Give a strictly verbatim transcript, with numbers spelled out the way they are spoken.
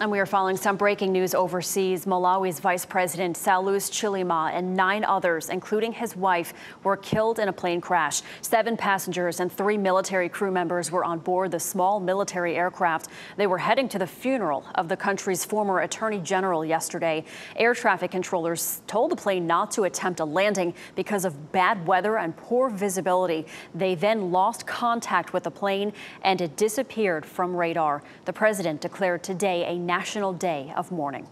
And we are following some breaking news overseas. Malawi's Vice President Saulos Chilima and nine others, including his wife, were killed in a plane crash. Seven passengers and three military crew members were on board the small military aircraft. They were heading to the funeral of the country's former attorney general yesterday. Air traffic controllers told the plane not to attempt a landing because of bad weather and poor visibility. They then lost contact with the plane and it disappeared from radar. The president declared today a national day of mourning.